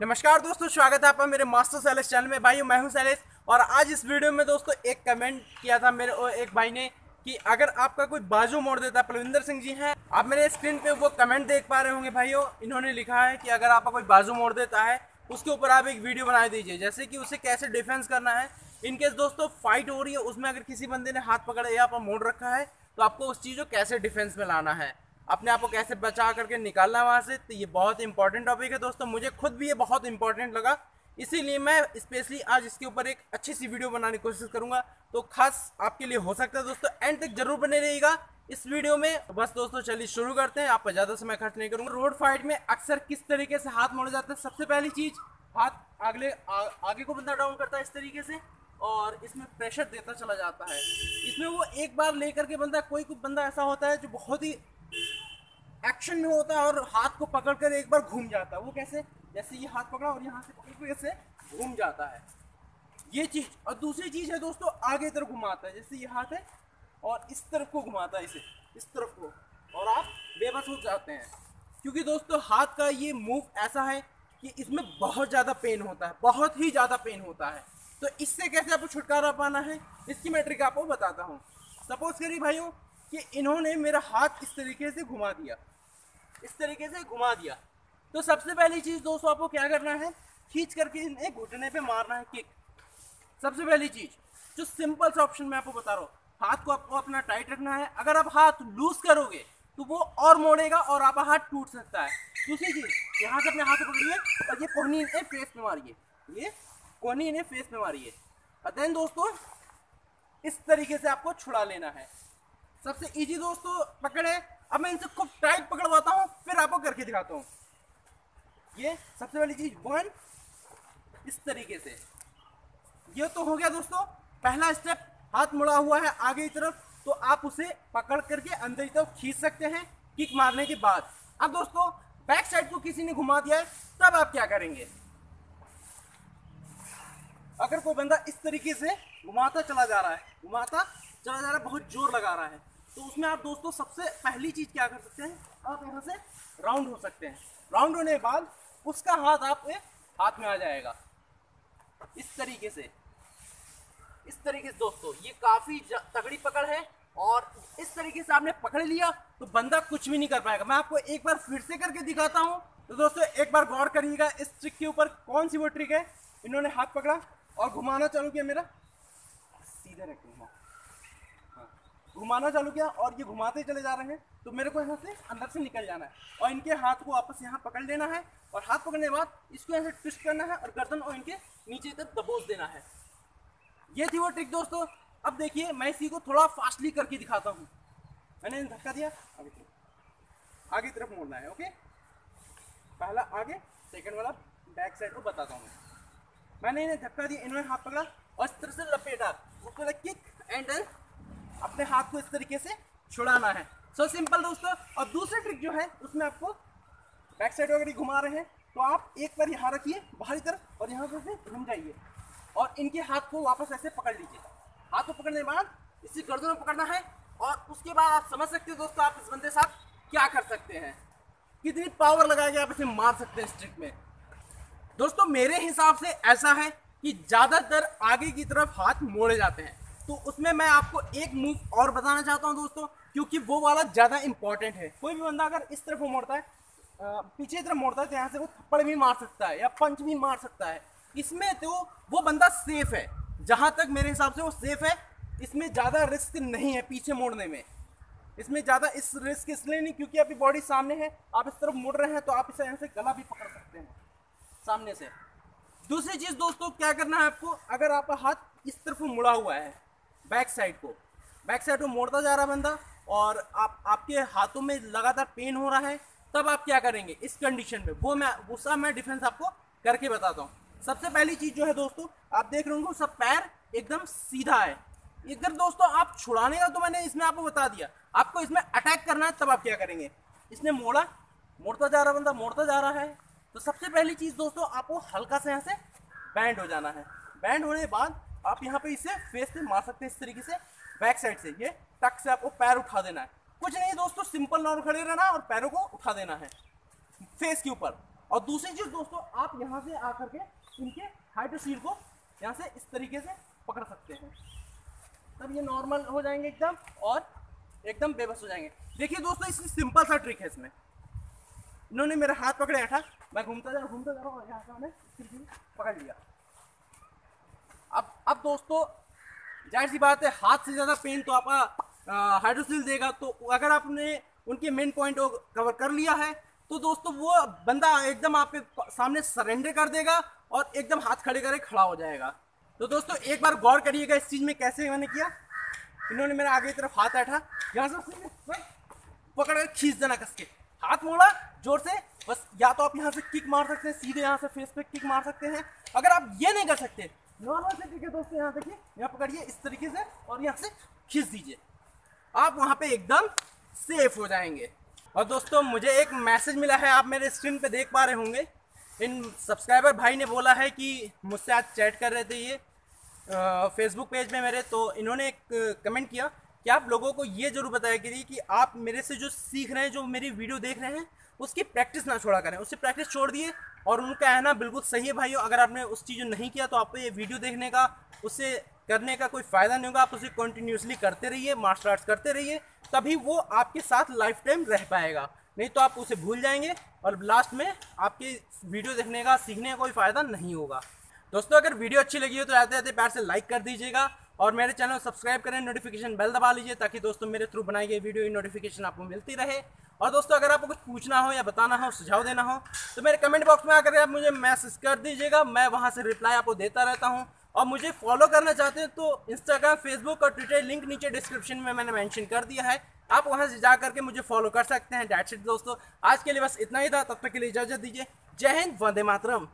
नमस्कार दोस्तों, स्वागत है आपका मेरे मास्टर शैलेश चैनल में। भाई मैं हूं शैलेश और आज इस वीडियो में दोस्तों एक कमेंट किया था मेरे एक भाई ने कि अगर आपका कोई बाजू मोड़ देता है। प्रविंदर सिंह जी हैं, आप मेरे स्क्रीन पे वो कमेंट देख पा रहे होंगे भाइयों। इन्होंने लिखा है कि अगर आपका कोई बाजू मोड़ देता है उसके ऊपर आप एक वीडियो बना दीजिए, जैसे कि उसे कैसे डिफेंस करना है। इनकेस दोस्तों फाइट हो रही है, उसमें अगर किसी बंदे ने हाथ पकड़ा या आपका मोड़ रखा है तो आपको उस चीज़ को कैसे डिफेंस में लाना है, अपने आप को कैसे बचा करके निकालना वहाँ से। तो ये बहुत इंपॉर्टेंट टॉपिक है दोस्तों, मुझे खुद भी ये बहुत इंपॉर्टेंट लगा, इसीलिए मैं स्पेशली आज इसके ऊपर एक अच्छी सी वीडियो बनाने की कोशिश करूँगा। तो खास आपके लिए हो सकता है दोस्तों, एंड तक जरूर बने रहिएगा इस वीडियो में। बस दोस्तों चलिए शुरू करते हैं, आपका ज़्यादा समय खर्च नहीं करूँगा। रोड फाइट में अक्सर किस तरीके से हाथ मोड़ जाता है? सबसे पहली चीज़, हाथ आगे को बंदा डाउन करता है इस तरीके से और इसमें प्रेशर देता चला जाता है। इसमें वो एक बार ले करके बंदा, कोई कुछ बंदा ऐसा होता है जो बहुत ही एक्शन में होता है और हाथ को पकड़कर एक बार घूम जाता है। वो कैसे? जैसे ये हाथ पकड़ा और यहाँ से पकड़ के ऐसे घूम जाता है, ये चीज़। और दूसरी चीज़ है दोस्तों, आगे तरफ घुमाता है। जैसे ये हाथ है और इस तरफ को घुमाता है, इसे इस तरफ को, और आप बेबस हो जाते हैं। क्योंकि दोस्तों हाथ का ये मूव ऐसा है कि इसमें बहुत ज़्यादा पेन होता है, बहुत ही ज़्यादा पेन होता है। तो इससे कैसे आपको छुटकारा पाना है, इसकी मैं ट्रिक आपको बताता हूँ। सपोज करिए भाइयों कि इन्होंने मेरा हाथ इस तरीके से घुमा दिया, इस तरीके से घुमा दिया। तो सबसे पहली चीज़ दोस्तों, आपको क्या करना है, खींच करके इन्हें घुटने पे मारना है किक। सबसे पहली चीज़ जो सिंपल सा ऑप्शन मैं आपको बता रहा हूँ, हाथ को आपको अपना टाइट रखना है। अगर आप हाथ लूज करोगे तो वो और मोड़ेगा और आपका हाथ टूट सकता है। दूसरी चीज़, यहाँ से अपने हाथ पकड़िए और ये कोहनी इन्हें फेस में मारिए, ये कोहनी इन्हें फेस में मारिए। और देन दोस्तों इस तरीके से आपको छुड़ा लेना है, सबसे इजी दोस्तों पकड़े। अब मैं इनसे खूब टाइट पकड़वाता हूँ, फिर आपको करके दिखाता हूँ। ये सबसे पहली चीज, वन, इस तरीके से। ये तो हो गया दोस्तों पहला स्टेप, हाथ मुड़ा हुआ है आगे की तरफ तो आप उसे पकड़ करके अंदर की तरफ खींच सकते हैं किक मारने के बाद। अब दोस्तों बैक साइड को किसी ने घुमा दिया है, तब आप क्या करेंगे? अगर कोई बंदा इस तरीके से घुमाता चला जा रहा है, घुमाता चला जा रहा है, बहुत जोर लगा रहा है, तो उसमें आप दोस्तों सबसे पहली चीज़ क्या कर सकते हैं, आप यहाँ से राउंड हो सकते हैं। राउंड होने के बाद उसका हाथ आपके हाथ में आ जाएगा, इस तरीके से, इस तरीके से। दोस्तों ये काफ़ी तगड़ी पकड़ है और इस तरीके से आपने पकड़ लिया तो बंदा कुछ भी नहीं कर पाएगा। मैं आपको एक बार फिर से करके दिखाता हूँ। तो दोस्तों एक बार गौर करिएगा इस ट्रिक के ऊपर, कौन सी वो ट्रिक है। इन्होंने हाथ पकड़ा और घुमाना चालू किया, मेरा सीधा रख लूँगा, घुमाना चालू किया और ये घुमाते चले जा रहे हैं। तो मेरे को यहाँ से अंदर से निकल जाना है और इनके हाथ को वापस यहाँ पकड़ लेना है और हाथ पकड़ने के बाद इसको ऐसे ट्विस्ट करना है और गर्दन और इनके नीचे तक दबोच देना है। ये थी वो ट्रिक दोस्तों। अब देखिए मैं इसी को थोड़ा फास्टली करके दिखाता हूँ। मैंने धक्का दिया, आगे तरफ मोड़ना है। ओके, पहला आगे, सेकेंड वाला बैक साइड को बताता हूँ। मैंने इन्हें धक्का दिया, इन्होंने हाथ पकड़ा और इस तरह से लपेटा, उसको लग किक एंड अपने हाथ को इस तरीके से छुड़ाना है। सो सिंपल दोस्तों। और दूसरी ट्रिक जो है उसमें आपको बैक साइड वगैरह घुमा रहे हैं तो आप एक बार यहाँ रखिए बाहरी तरफ और यहाँ से घूम जाइए और इनके हाथ को वापस ऐसे पकड़ लीजिए। हाथ को पकड़ने के बाद इसी गर्दन में पकड़ना है और उसके बाद आप समझ सकते हो दोस्तों आप इस बंदे साथ क्या कर सकते हैं, कितनी पावर लगा के आप इसे मार सकते हैं इस ट्रिक में। दोस्तों मेरे हिसाब से ऐसा है कि ज़्यादातर आगे की तरफ हाथ मोड़े जाते हैं, तो उसमें मैं आपको एक मूव और बताना चाहता हूं दोस्तों, क्योंकि वो वाला ज़्यादा इंपॉर्टेंट है। कोई भी बंदा अगर इस तरफ मोड़ता है, पीछे तरफ मोड़ता है, तो यहाँ से वो थप्पड़ भी मार सकता है या पंच भी मार सकता है। इसमें तो वो बंदा सेफ है, जहां तक मेरे हिसाब से वो सेफ है। इसमें ज़्यादा रिस्क नहीं है पीछे मोड़ने में, इसमें ज़्यादा इस रिस्क इसलिए नहीं क्योंकि आपकी बॉडी सामने है, आप इस तरफ मोड़ रहे हैं तो आप इसे यहाँ से गला भी पकड़ सकते हैं सामने से। दूसरी चीज़ दोस्तों क्या करना है आपको, अगर आपका हाथ इस तरफ मुड़ा हुआ है बैक साइड को मोड़ता जा रहा बंदा और आपके हाथों में लगातार पेन हो रहा है, तब आप क्या करेंगे इस कंडीशन में, वो मैं डिफेंस आपको करके बताता हूँ। सबसे पहली चीज़ जो है दोस्तों, आप देख रहे होंगे सब पैर एकदम सीधा है एकदम। दोस्तों आप छुड़ाने का तो मैंने इसमें आपको बता दिया, आपको इसमें अटैक करना है, तब आप क्या करेंगे। इसने मोड़ा, मोड़ता जा रहा बंदा, मोड़ता जा रहा है, तो सबसे पहली चीज़ दोस्तों आपको हल्का से यहाँ से बैंड हो जाना है। बैंड होने के बाद आप यहाँ पे इसे फेस से मार सकते हैं इस तरीके से, बैक साइड से। ये टक से आपको पैर उठा देना है, कुछ नहीं दोस्तों, सिंपल नॉर्मल खड़े रहना और पैरों को उठा देना है फेस के ऊपर। और दूसरी चीज दोस्तों, आप यहाँ से आकर के इनके हाइड्रोशीट को यहाँ से इस तरीके से पकड़ सकते हैं, तब ये नॉर्मल हो जाएंगे एकदम और एकदम बेबस हो जाएंगे। देखिए दोस्तों, इसमें सिंपल सा ट्रिक है, इसमें इन्होंने मेरा हाथ पकड़े ऐठा, मैं घूमता जा रहा और यहाँ से उन्हें पकड़ लिया। अब दोस्तों जाहिर सी बात है, हाथ से ज़्यादा पेन तो आपका हाइड्रोसील देगा, तो अगर आपने उनके मेन पॉइंट को कवर कर लिया है तो दोस्तों वो बंदा एकदम आपके सामने सरेंडर कर देगा और एकदम हाथ खड़े करे खड़ा हो जाएगा। तो दोस्तों एक बार गौर करिएगा इस चीज़ में कैसे मैंने किया। इन्होंने मेरा आगे की तरफ हाथ ऐठा, यहाँ से पकड़ कर खींच देना, कस के हाथ मोड़ा जोर से बस। या तो आप यहाँ से किक मार सकते हैं, सीधे यहाँ से फेस पे किक मार सकते हैं। अगर आप ये नहीं कर सकते नॉर्मल से, ठीक है दोस्तों, यहाँ देखिए, यहाँ पकड़िए इस तरीके से और यहाँ से खींच दीजिए, आप वहाँ पे एकदम सेफ हो जाएंगे। और दोस्तों मुझे एक मैसेज मिला है, आप मेरे स्क्रीन पे देख पा रहे होंगे, इन सब्सक्राइबर भाई ने बोला है कि मुझसे आज चैट कर रहे थे ये फेसबुक पेज में मेरे, तो इन्होंने एक कमेंट किया कि आप लोगों को ये जरूर बताया करिए कि आप मेरे से जो सीख रहे हैं, जो मेरी वीडियो देख रहे हैं, उसकी प्रैक्टिस ना छोड़ा करें। उससे प्रैक्टिस छोड़ दिए और उनका कहना बिल्कुल सही है भाइयों, अगर आपने उस चीज़ को नहीं किया तो आपको ये वीडियो देखने का, उससे करने का कोई फ़ायदा नहीं होगा। आप उसे कंटिन्यूसली करते रहिए, मार्शल आर्ट्स करते रहिए, तभी वो आपके साथ लाइफ टाइम रह पाएगा, नहीं तो आप उसे भूल जाएंगे और लास्ट में आपके वीडियो देखने का, सीखने का कोई फ़ायदा नहीं होगा। दोस्तों अगर वीडियो अच्छी लगी हो तो आते-आते प्यार से लाइक कर दीजिएगा और मेरे चैनल को सब्सक्राइब करें, नोटिफिकेशन बेल दबा लीजिए ताकि दोस्तों मेरे थ्रू बनाई गई वीडियो की नोटिफिकेशन आपको मिलती रहे। और दोस्तों अगर आपको कुछ पूछना हो या बताना हो, सुझाव देना हो तो मेरे कमेंट बॉक्स में आकर आप मुझे मैसेज कर दीजिएगा, मैं वहाँ से रिप्लाई आपको देता रहता हूँ। और मुझे फॉलो करना चाहते हैं तो इंस्टाग्राम, फेसबुक और ट्विटर लिंक नीचे डिस्क्रिप्शन में मैंने मेंशन कर दिया है, आप वहाँ से जा करके मुझे फॉलो कर सकते हैं। दैट्स इट दोस्तों, आज के लिए बस इतना ही था, तब तक के लिए इजाज़त दीजिए। जय हिंद, वंदे मातरम।